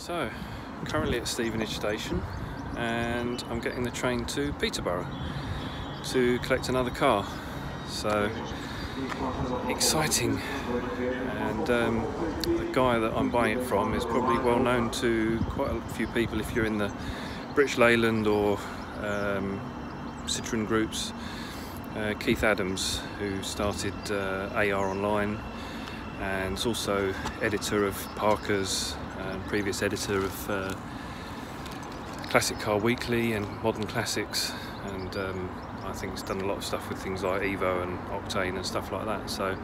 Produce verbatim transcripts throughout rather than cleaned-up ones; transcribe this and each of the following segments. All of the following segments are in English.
So, currently at Stevenage station, and I'm getting the train to Peterborough to collect another car. So, exciting, and um, the guy that I'm buying it from is probably well known to quite a few people if you're in the British Leyland or um, Citroën groups. uh, Keith Adams, who started uh, A R Online and is also editor of Parkers and previous editor of uh, Classic Car Weekly and Modern Classics, and um, I think he's done a lot of stuff with things like Evo and Octane and stuff like that. So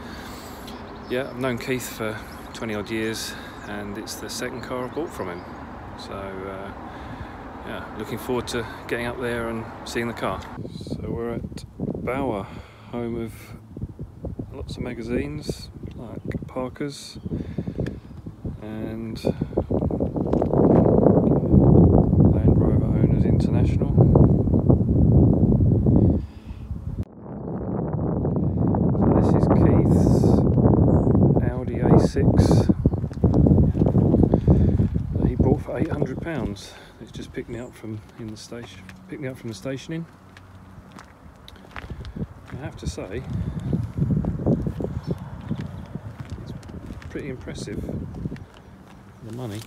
yeah, I've known Keith for twenty odd years, and it's the second car I bought from him. So uh, yeah, looking forward to getting up there and seeing the car. So we're at Bauer, home of lots of magazines like Parkers and Land Rover Owners International. So this is Keith's Audi A six that he bought for eight hundred pounds. It's just picked me up from in the station. Picked me up from the stationing. I have to say, it's pretty impressive. The money,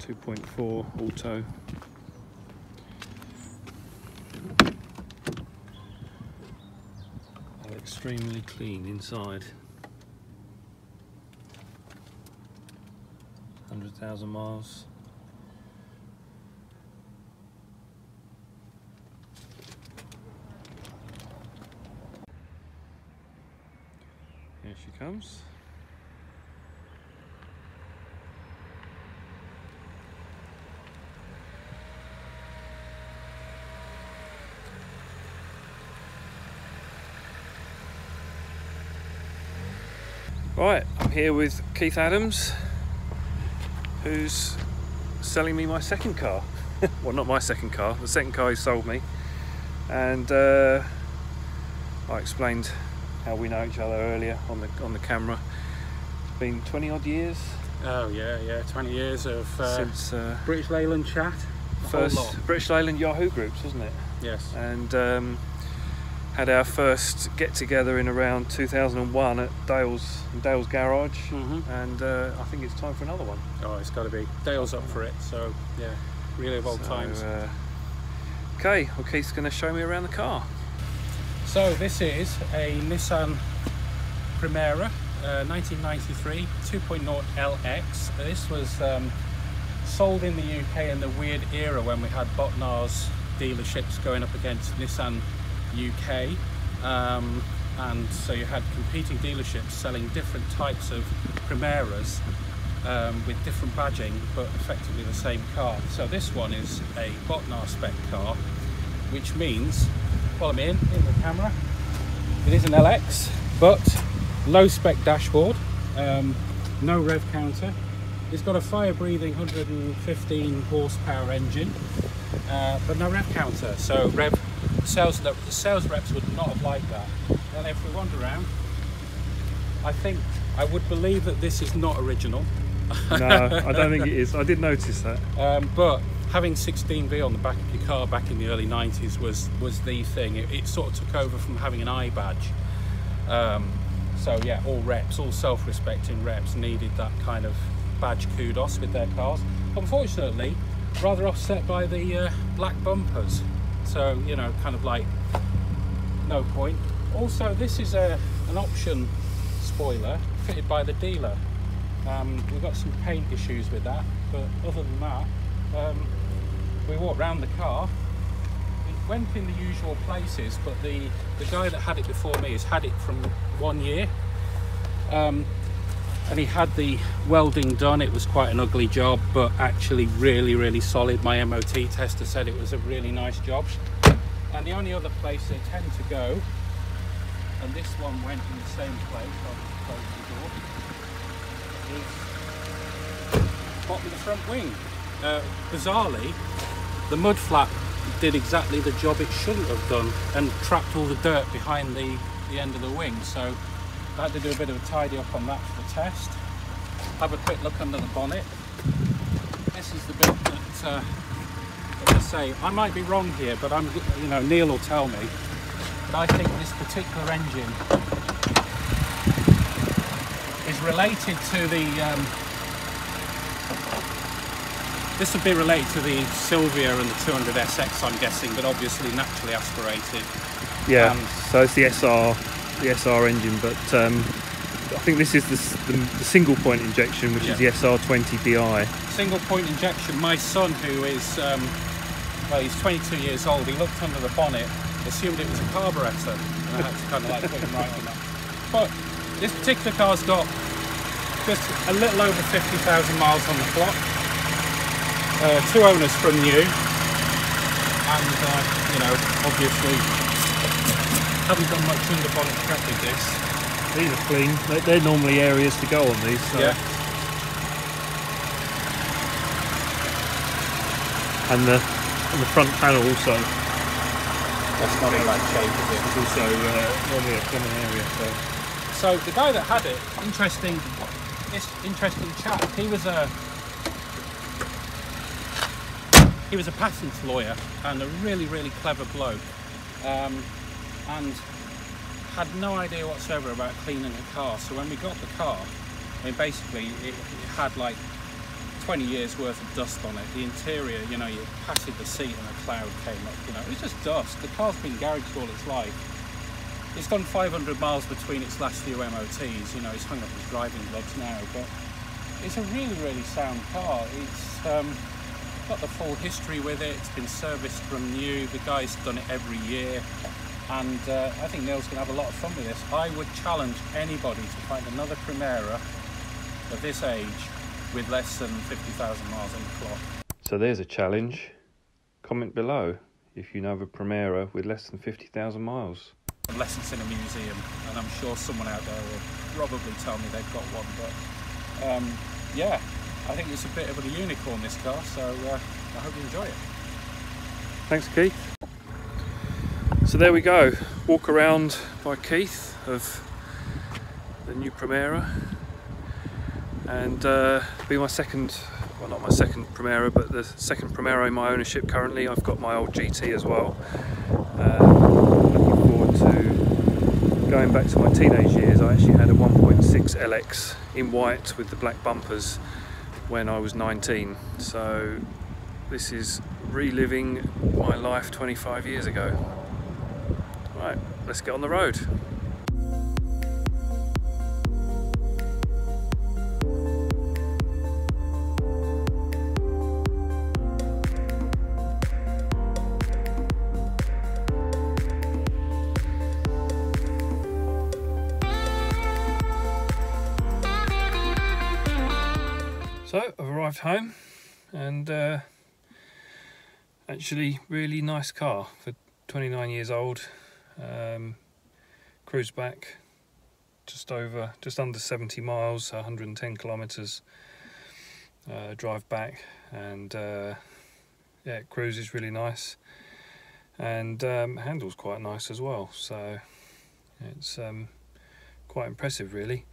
two point four auto. They're extremely clean inside. one hundred thousand miles. Here she comes. Right, I'm here with Keith Adams, who's selling me my second car. Well, not my second car, the second car he sold me. And uh, I explained how we know each other earlier on the on the camera. It's been twenty odd years. Oh yeah, yeah, twenty years of uh, since uh, British Leyland chat. First British Leyland Yahoo groups, wasn't it? Yes. And um, had our first get together in around two thousand and one at Dale's Dale's garage, mm-hmm. and uh, I think it's time for another one. Oh, it's got to be. Dale's up for it, so yeah, really of old so, times. Uh, okay, well Keith's going to show me around the car. So this is a Nissan Primera, uh, nineteen ninety-three, two point oh L X. This was um, sold in the U K in the weird era when we had Botnar's dealerships going up against Nissan U K, um, and so you had competing dealerships selling different types of Primeras um, with different badging but effectively the same car. So this one is a Botnar spec car, which means, follow me in, in the camera, it is an L X but low spec dashboard, um, no rev counter. It's got a fire breathing one hundred fifteen horsepower engine, uh, but no rev counter, so rev Sales, the sales reps would not have liked that. And if we wander around, I think I would believe that this is not original. No, I don't think it is. I did notice that. Um, but having sixteen V on the back of your car back in the early nineties was was the thing. It, it sort of took over from having an I badge. Um, so yeah, all reps, all self-respecting reps needed that kind of badge kudos with their cars. Unfortunately, rather offset by the uh, black bumpers. So, you know, kind of like no point. Also, this is a, an option spoiler fitted by the dealer. Um, we've got some paint issues with that, but other than that, um, we walked around the car. It went in the usual places, but the, the guy that had it before me has had it from one year. Um, and he had the welding done. It was quite an ugly job, but actually really, really solid. My M O T tester said it was a really nice job. And the only other place they tend to go, and this one went in the same place, I'll just close the door, is bottom of the front wing. Uh, bizarrely, the mud flap did exactly the job it shouldn't have done and trapped all the dirt behind the, the end of the wing. So I had to do a bit of a tidy up on that for the test. have a quick look under the bonnet. This is the bit that, uh, as I say, I might be wrong here, but I'm, you know, Neil will tell me. But I think this particular engine is related to the. Um, this would be related to the Silvia and the two hundred S X, I'm guessing, but obviously naturally aspirated. Yeah. Um, so it's the S R, the S R engine, but. Um... I think this is the, the, the single point injection, which yeah. is the S R twenty D I. Single point injection. My son, who is, um, well, he's twenty-two years old, he looked under the bonnet, assumed it was a carburettor, and I had to kind of like put him right on that. But this particular car's got just a little over fifty thousand miles on the clock, uh, two owners from new, and, uh, you know, obviously haven't done much under bonnet prep with this. These are clean. They're normally areas to go on these. So. Yeah. And the and the front panel also. That's not a bad shape, is it? It's also uh, normally a common area. So. so the guy that had it, interesting. This interesting chap. He was a he was a patents lawyer and a really really clever bloke. Um, and. Had no idea whatsoever about cleaning a car, so when we got the car, I mean basically it, it had like twenty years worth of dust on it. The interior, you know, you patted the seat and a cloud came up, you know, it was just dust. The car's been garaged all its life. It's done five hundred miles between its last few M O Ts, you know, it's hung up his driving gloves now, but it's a really, really sound car. It's um, got the full history with it, it's been serviced from new, the guy's done it every year. And uh, I think Neil's going to have a lot of fun with this. I would challenge anybody to find another Primera of this age with less than fifty thousand miles on the clock. So there's a challenge. Comment below if you know of a Primera with less than fifty thousand miles. Unless it's in a museum, and I'm sure someone out there will probably tell me they've got one. But um, yeah, I think it's a bit of a unicorn, this car, so uh, I hope you enjoy it. Thanks, Keith. So there we go, walk around by Keith of the new Primera, and uh, be my second, well not my second Primera, but the second Primera in my ownership currently. I've got my old G T as well. Um, looking forward to going back to my teenage years. I actually had a one point six L X in white with the black bumpers when I was nineteen, so this is reliving my life twenty-five years ago. Right, let's get on the road. So I've arrived home, and uh, actually really nice car for twenty-nine years old. Um, cruise back just over, just under seventy miles, one hundred and ten kilometers. Uh, drive back, and uh, yeah, cruise is really nice, and um, handles quite nice as well. So it's um, quite impressive, really.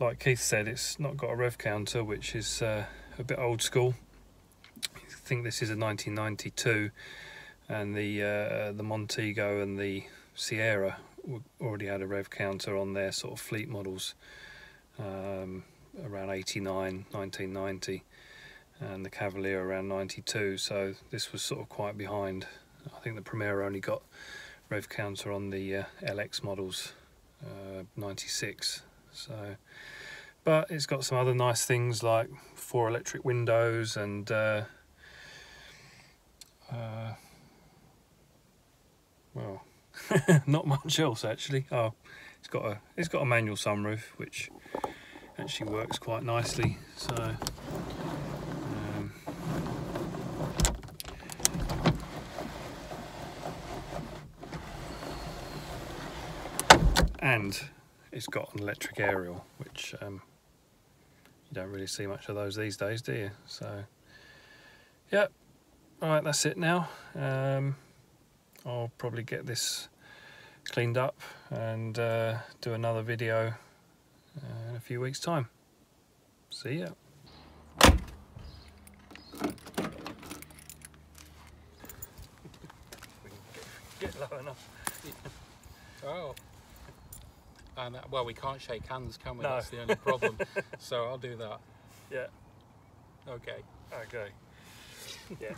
Like Keith said, it's not got a rev counter, which is uh, a bit old school. I think this is a nineteen ninety-two. And the uh, the Montego and the Sierra already had a rev counter on their sort of fleet models, um, around eighty-nine, nineteen ninety, and the Cavalier around ninety-two. So this was sort of quite behind. I think the Primera only got rev counter on the uh, L X models, uh, ninety-six. So, but it's got some other nice things like four electric windows and. Uh, uh, Well, not much else actually. Oh, it's got a it's got a manual sunroof, which actually works quite nicely. So um, and it's got an electric aerial, which um, you don't really see much of those these days, do you? So yeah, all right, that's it now. Um, I'll probably get this cleaned up and uh, do another video uh, in a few weeks' time. See ya. Get low enough. Oh. And, well, we can't shake hands, can we? No. That's the only problem. So I'll do that. Yeah. Okay. Okay. Yeah.